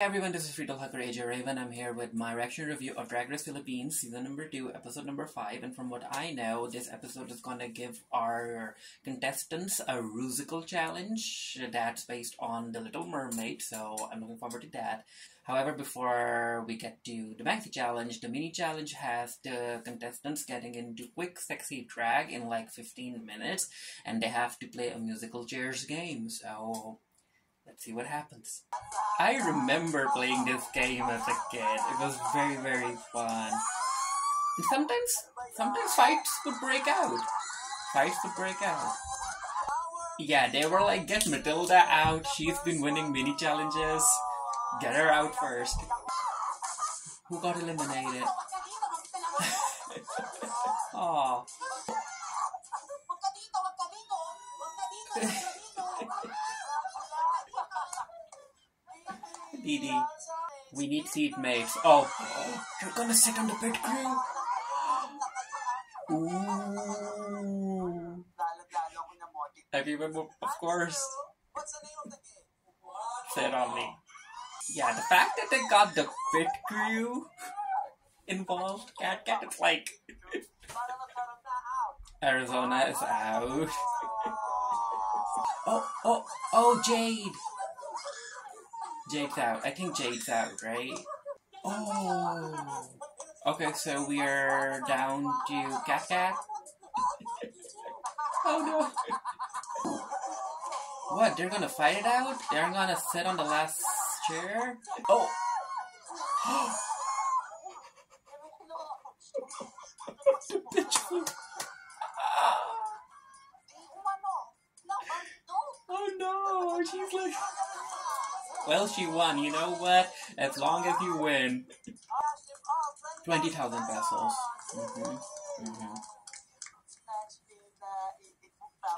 Hey everyone, this is Friedel Hucker, AJ Raven. I'm here with my reaction review of Drag Race Philippines Season Number 2, Episode Number 5. And from what I know, this episode is gonna give our contestants a Rusical challenge that's based on The Little Mermaid, so I'm looking forward to that. However, before we get to the maxi challenge, the mini challenge has the contestants getting into quick, sexy drag in like 15 minutes, and they have to play a musical chairs game, so let's see what happens. I remember playing this game as a kid. It was very, very fun. And sometimes fights would break out. Yeah, they were like, get Matilda out. She's been winning mini challenges. Get her out first. Who got eliminated? Aww. DeeDee, we need seat mates. Oh, you're gonna sit on the pit crew? Ooh. Everyone will, of course, sit on me. Yeah, the fact that they got the pit crew involved, Cat Cat, it's like Arizona is out. Oh, Jade! Jade's out. I think Jade's out, right? Oh. Okay, so we are down to Cat Cat. Oh no. What? They're gonna fight it out? They're gonna sit on the last chair? Oh. Oh no. She's like, well, she won. You know what? As long as you win. 20,000 pesos.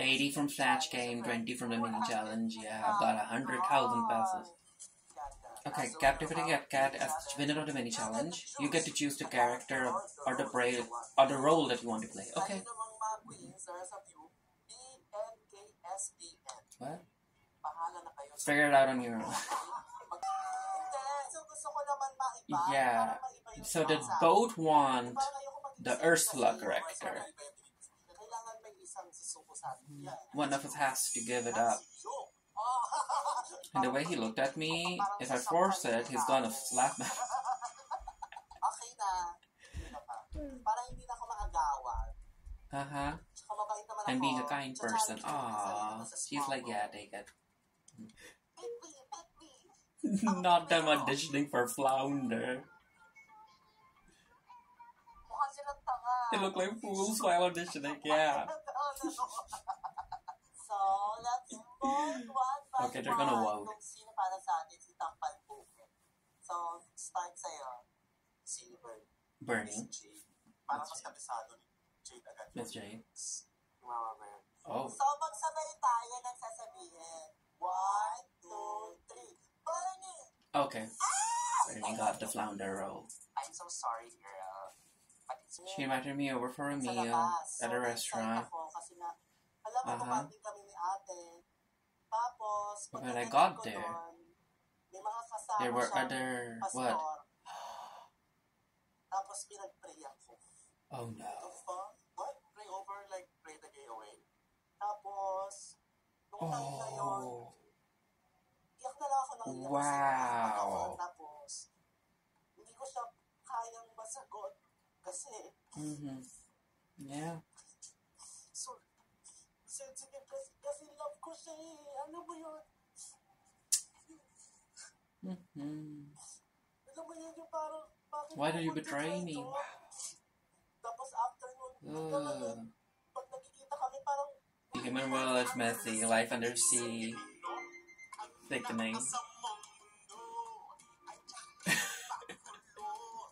80 from Snatch Game, 20 from the mini challenge. Yeah, I've got 100,000 pesos. Okay, Captivating Cat Cat as the winner of the mini challenge. You get to choose the character or the braid or the role that you want to play. Okay. What? Figure it out on your own. Yeah, so they both want the Ursula character. One of us has to give it up. And the way he looked at me, if I force it, he's gonna slap me. And being a kind person. Aww. She's like, yeah, take it. Not them auditioning for Flounder. They look like fools while auditioning, yeah. Okay, they're gonna vote. Bernie. That's Jane. Oh. Okay. Bernie got the Flounder role. I'm so sorry, girl. She invited me over for a meal at a restaurant. But when I got there, there were other... what? Oh no. Oh. Wow. Yeah. Why did you betray me? Wow. The human world is messy, life under sea, thickening.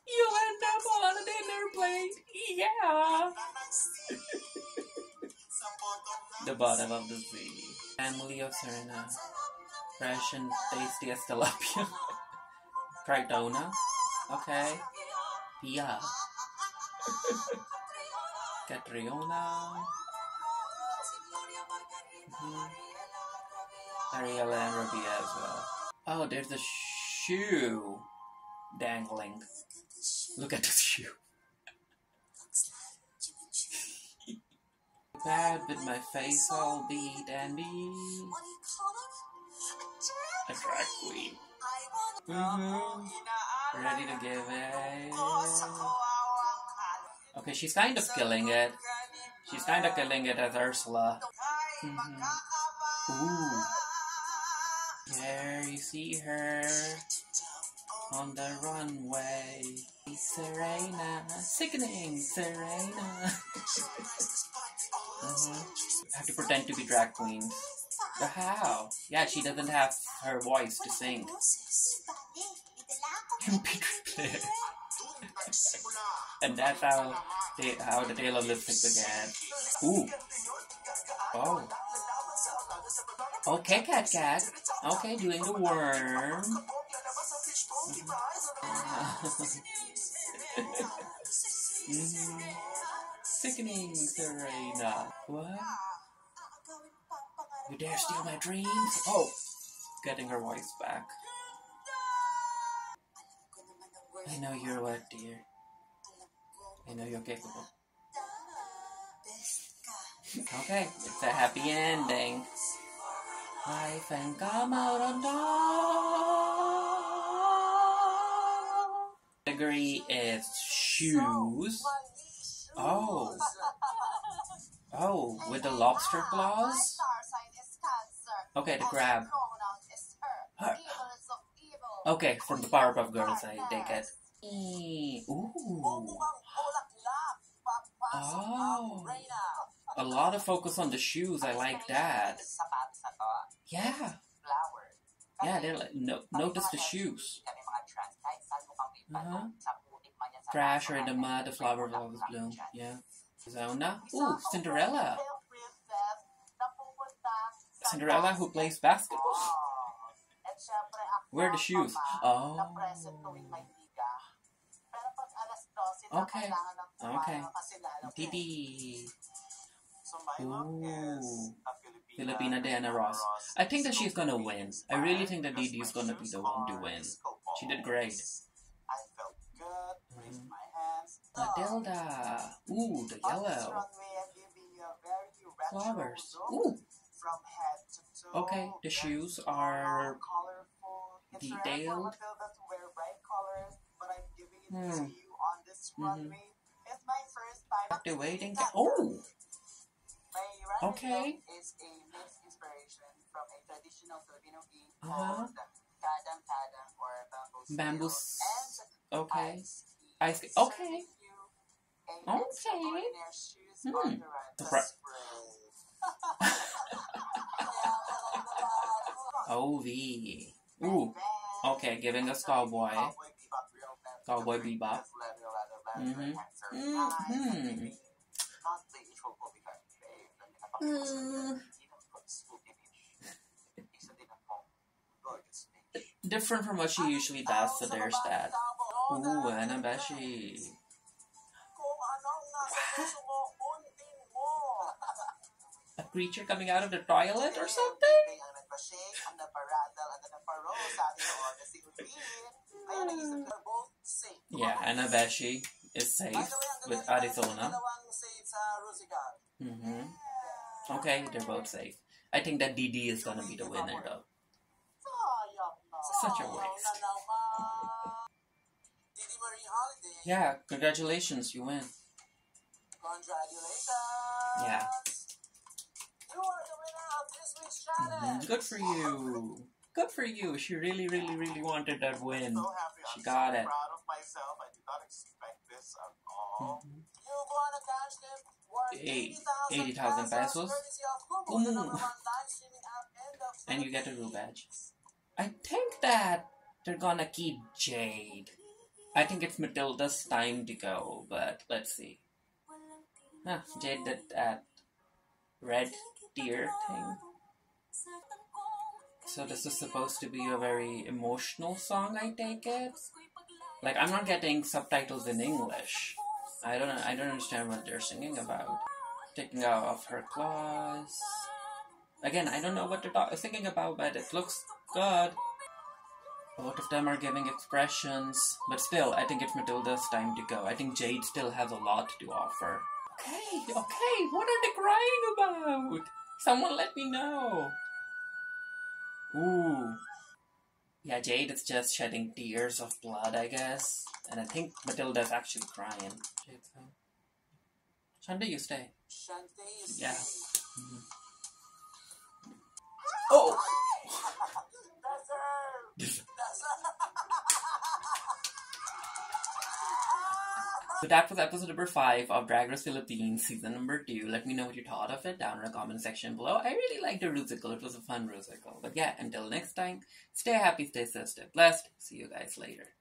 You'll end up on an airplane. Yeah. The bottom of the sea. Family of Sirena. Fresh and tasty as tilapia. Tritona. Okay. Pia. Catriona. Ariel and Rabia as well. Oh, there's a shoe dangling. Look at the shoe. Bad with my face all beat and be a drag queen. Ready to give it. Okay, she's kind of killing it. She's kind of killing it as Ursula. Ooh. There you see her on the runway. Sirena, sickening Sirena. Have to pretend to be drag queens. But how? Yeah, she doesn't have her voice to sing. And that's how the tale of lipstick began. Ooh. Oh. Okay, Cat Cat. Okay, doing the worm. Sickening, Serena. What? You dare steal my dreams? Oh, getting her voice back. I know you're what, dear. I know you're capable. Okay, it's a happy ending. Life and come out on top. Category is shoes. Oh. Oh, with the lobster claws? Okay, the crab. Her. Okay, from the Powerpuff Girls, I take it. Ooh. Oh. A lot of focus on the shoes, I like that. Yeah. Yeah, they're like, notice the shoes. Trash or in the mud, the flowers always bloom. Yeah. Arizona. Ooh, Cinderella. Cinderella who plays basketball. Where are the shoes? Oh. Okay. Okay. DeeDee. Ooh. Filipina Deanna Ross. I think that she's gonna win. I really think that DeeDee is gonna be the one to win. She did great. Matilda. Ooh, the yellow. Flowers. Ooh. Okay, the shoes are detailed. Activating. Oh. Okay. Bamboo. Okay. Ice. Okay. Okay. OV. Ooh. Okay, giving us cowboy. Cowboy Bebop. Different from what she usually does, so there's that. Ooh, Anabashi. A creature coming out of the toilet or something? Yeah, Anabashi is safe with Arizona. Okay, they're both safe. I think that DeeDee is gonna be the winner though. Such a waste. Yeah, congratulations, you win. Congratulations. Yeah. You are the winner of this week's challenge. Good for you. Good for you. She really, really, really wanted that win. So happy. She got it. I'm so proud of myself. I did not expect this at all. You won a cash gift worth 80,000 pesos. And you get a real badge. I think that they're gonna keep Jade. I think it's Matilda's time to go, but let's see. Huh, Jade did that red deer thing. So this is supposed to be a very emotional song, I take it? Like, I'm not getting subtitles in English. I don't understand what they're singing about. Taking out of her claws. Again, I don't know what they're singing about, but it looks good. Both of them are giving expressions, but still, I think it's Matilda's time to go. I think Jade still has a lot to offer. Okay, what are they crying about? Someone let me know. Ooh. Yeah, Jade is just shedding tears of blood, I guess. And I think Matilda's actually crying. Shante, you stay. Yeah. Mm-hmm. Oh! So that was episode number 5 of Drag Race Philippines season number 2. Let me know what you thought of it down in the comment section below. I really liked the Rusical. It was a fun Rusical. But yeah, until next time, stay happy, stay sis, stay blessed. See you guys later.